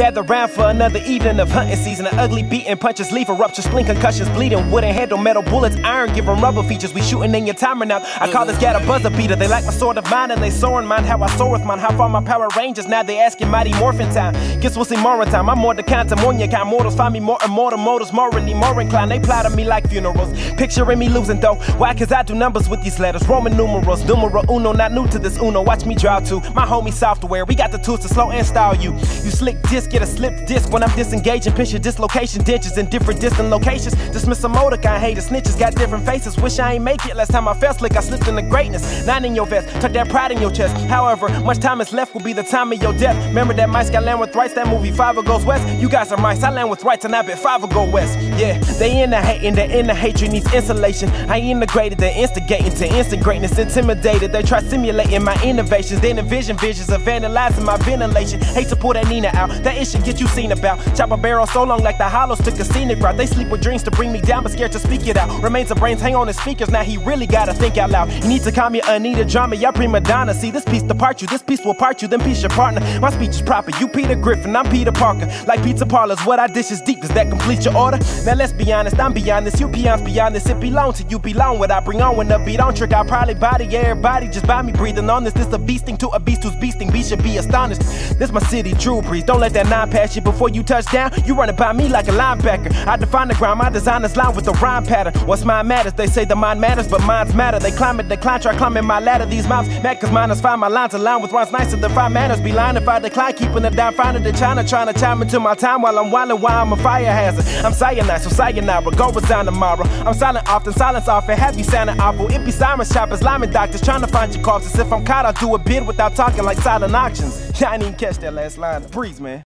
gather round for another evening of hunting season. An ugly beating, punches, lever ruptures, spleen concussions, bleeding. Wooden handle, metal bullets, iron, give them rubber features. We shooting in your timer now. I call this gat a buzzer beater. They like my sword of mine and they soaring mine. How I soar with mine, how far my power ranges. Now they asking Mighty Morphin time. Guess we'll see more in time. I'm more the kind to mourn your kind. Mortals find me more immortal, mortals morally more inclined. They plow to me like funerals, picturing me losing though. Why? Cause I do numbers with these letters. Roman numerals, numero uno, not new to this uno. Watch me draw to my homie software. We got the tools to slow and style you. You slick disc, get a slip disc when I'm disengaging. Pinch your dislocation, dentures in different distant locations. Dismiss a motorcon hater, snitches got different faces. Wish I ain't make it, last time I felt slick, I slipped into greatness. Not in your vest, tuck that pride in your chest. However much time is left will be the time of your death. Remember that mice got land with rights, that movie Fiverr Goes West. You guys are mice, I land with rights and I bet Fiverr go west. Yeah, they in the hate and they in the hatred needs insulation. I integrated, they instigating to instant greatness. Intimidated, they try simulating my innovations. They envision visions of vandalizing my ventilation. Hate to pull that Nina out, that it should get you seen about. Chop a barrel so long like the hollows took a scenic route. They sleep with dreams to bring me down but scared to speak it out. Remains of brains hang on his speakers, now he really gotta think out loud. You need to calm your unneeded drama, y'all prima donna. See this piece depart you, this piece will part you, then piece your partner. My speech is proper, you Peter Griffin, I'm Peter Parker. Like pizza parlors, what I dish is deep, does that complete your order? Now let's be honest, I'm beyond this, you peons beyond this. It belong to you, belong what I bring on when the beat on trick. I probably body everybody just by me breathing on this. This a beasting to a beast who's beasting, beast should be astonished. This my city, Drew Brees, don't let that nine pass you before you touch down. You running by me like a linebacker. I define the ground, my design is lined with the rhyme pattern. What's mine matters, they say the mind matters, but minds matter. They climb it, decline, try climbing my ladder. These mobs mad cause mine is fine, my lines align with rhymes nicer than fine manners. Be lying if I decline, keeping the dime finer than China. Trying to chime into my time while I'm wildin', why I'm a fire hazard. I'm cyanide, so sayonara, go resign tomorrow. I'm silent often, silence often, have you sounding awful. It be Simon's choppers, lineman doctors, trying to find your corpses. If I'm caught, I'll do a bid without talking like silent auctions. I didn't even catch that last line. Breeze, man.